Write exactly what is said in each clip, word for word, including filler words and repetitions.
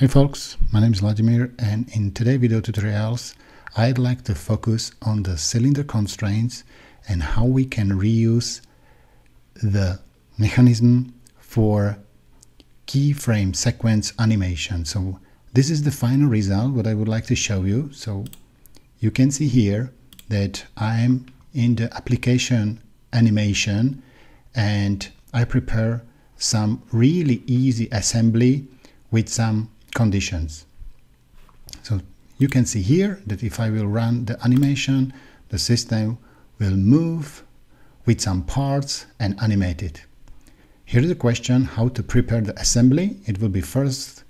Hey folks, my name is Vladimir, and in today's video tutorials I'd like to focus on the cylinder constraints and how we can reuse the mechanism for keyframe sequence animation. So this is the final result what I would like to show you. So you can see here that I'm in the application animation and I prepare some really easy assembly with some conditions. So you can see here that if I will run the animation, the system will move with some parts and animate it. Here is the question how to prepare the assembly. It will be first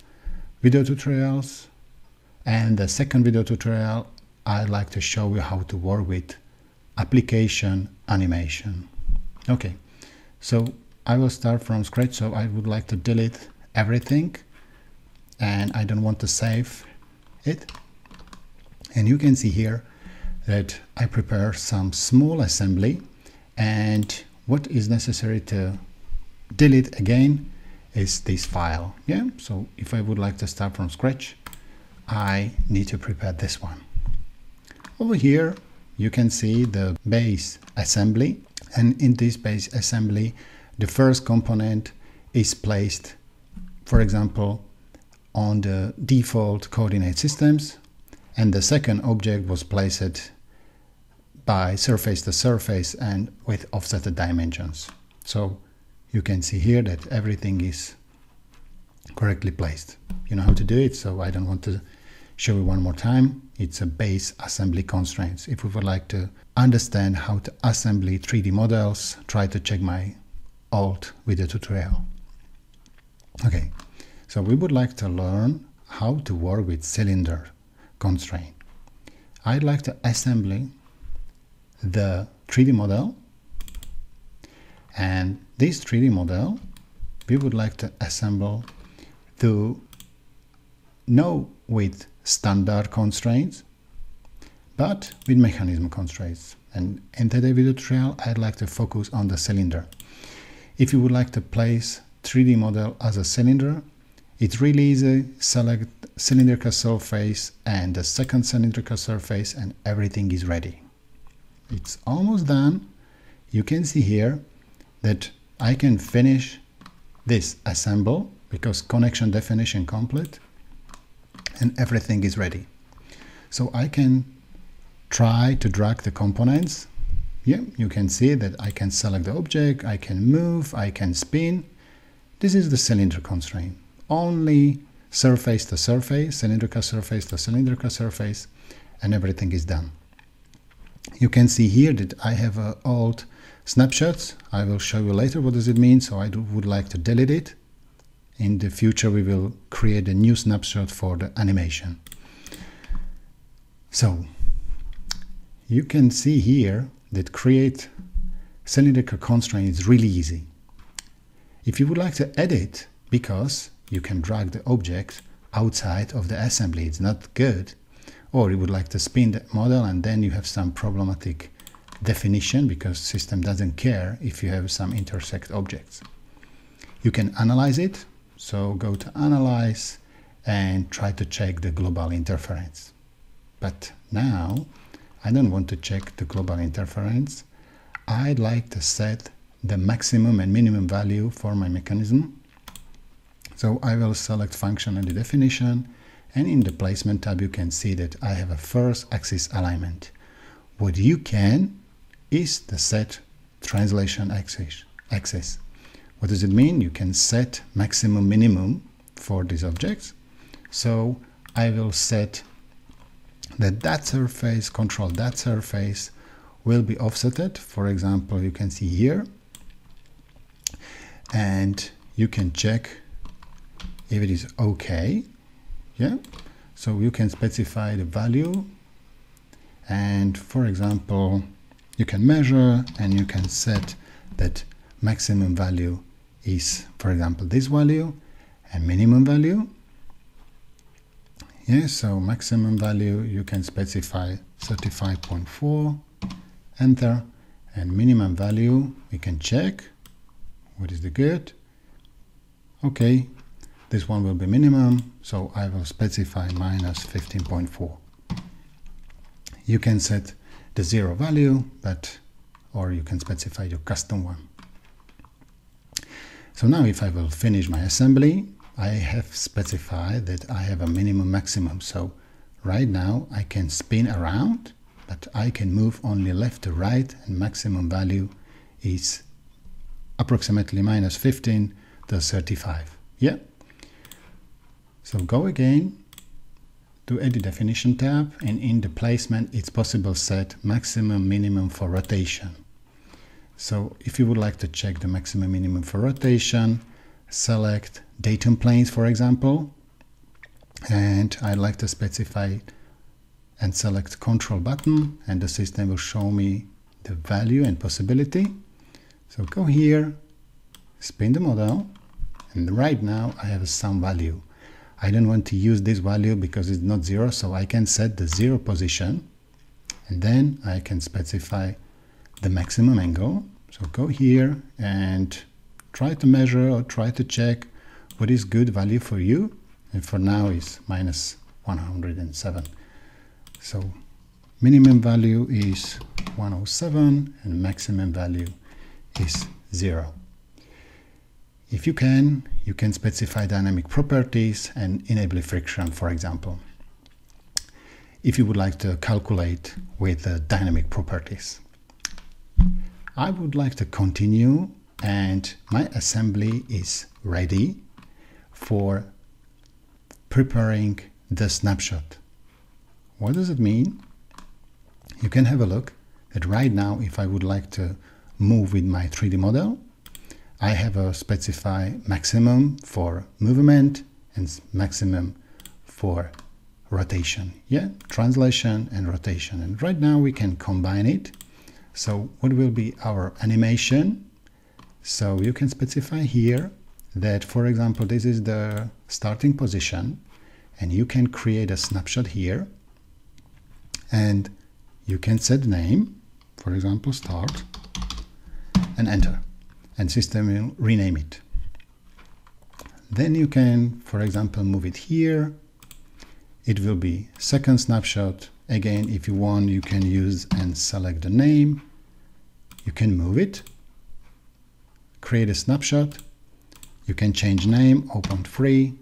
video tutorials, and the second video tutorial I'd like to show you how to work with application animation. Okay, so I will start from scratch, so I would like to delete everything. And I don't want to save it. And you can see here that I prepare some small assembly, and what is necessary to delete again is this file. Yeah, so if I would like to start from scratch, I need to prepare this one. Over here you can see the base assembly, and in this base assembly the first component is placed, for example, on the default coordinate systems, and the second object was placed by surface to surface and with offset dimensions. So you can see here that everything is correctly placed. You know how to do it, so I don't want to show you one more time. It's a base assembly constraints. If we would like to understand how to assembly three D models, try to check my old video tutorial. Okay. So we would like to learn how to work with cylinder constraint. I'd like to assemble the three D model, and this three D model we would like to assemble to know with standard constraints, but with mechanism constraints. And in today's video tutorial I'd like to focus on the cylinder. If you would like to place three D model as a cylinder, it's really easy. Select cylindrical surface and the second cylindrical surface, and everything is ready. It's almost done. You can see here that I can finish this assemble because connection definition complete, and everything is ready. So I can try to drag the components. Yeah, you can see that I can select the object, I can move, I can spin. This is the cylinder constraint. Only surface to surface, cylindrical surface to cylindrical surface, and everything is done. You can see here that I have uh, old snapshots. I will show you later what does it mean, so I do, would like to delete it. In the future we will create a new snapshot for the animation. So you can see here that create cylindrical constraint is really easy. If you would like to edit, because you can drag the object outside of the assembly, it's not good. Or you would like to spin the model, and then you have some problematic definition because system doesn't care if you have some intersect objects. You can analyze it, so go to analyze and try to check the global interference. But now I don't want to check the global interference. I'd like to set the maximum and minimum value for my mechanism. So I will select function and the definition, and in the placement tab you can see that I have a first axis alignment. What you can is to set translation axis. axis. What does it mean? You can set maximum minimum for these objects. So I will set that that surface, control that surface, will be offsetted. For example, you can see here, and you can check if it is okay. Yeah, so you can specify the value, and for example you can measure, and you can set that maximum value is, for example, this value, and minimum value. Yeah, so maximum value you can specify thirty-five point four, enter, and minimum value we can check what is the good. Okay, This one will be minimum, so I will specify minus fifteen point four. You can set the zero value, but or you can specify your custom one. So now if I will finish my assembly, I have specified that I have a minimum maximum. So right now I can spin around, but I can move only left to right, and maximum value is approximately minus fifteen to thirty-five. Yeah. So go again to edit definition tab, and in the placement it's possible set maximum minimum for rotation. So if you would like to check the maximum minimum for rotation, select datum planes, for example, and I'd like to specify and select control button, and the system will show me the value and possibility. So go here, spin the model, and right now I have some value. I don't want to use this value because it's not zero, so I can set the zero position, and then I can specify the maximum angle. So go here and try to measure or try to check what is good value for you, and for now is minus one hundred seven. So minimum value is one hundred seven and maximum value is zero. If you can, you can specify dynamic properties and enable friction, for example, if you would like to calculate with the dynamic properties. I would like to continue, and my assembly is ready for preparing the snapshot. What does it mean? You can have a look at right now if I would like to move with my three D model. I have a specify maximum for movement and maximum for rotation. Yeah, translation and rotation. And right now we can combine it. So what will be our animation? So you can specify here that, for example, this is the starting position, and you can create a snapshot here, and you can set name, for example, start, and enter. And system will rename it. Then you can, for example, move it here. It will be second snapshot. Again, if you want, you can use and select the name. You can move it, create a snapshot. You can change name, open free.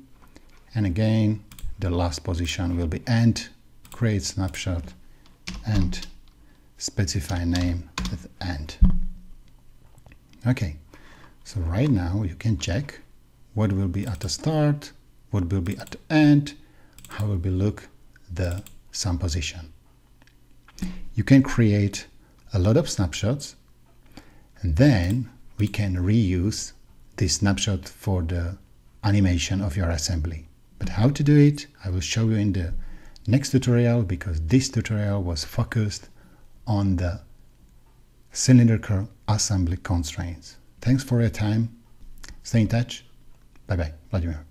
And again, the last position will be end, create snapshot, and specify name with end. Okay, so right now you can check what will be at the start, what will be at the end, how will be look the sum position. You can create a lot of snapshots, and then we can reuse this snapshot for the animation of your assembly. But how to do it, I will show you in the next tutorial, because this tutorial was focused on the cylindrical assembly constraints. Thanks for your time. Stay in touch. Bye bye. Vladimir.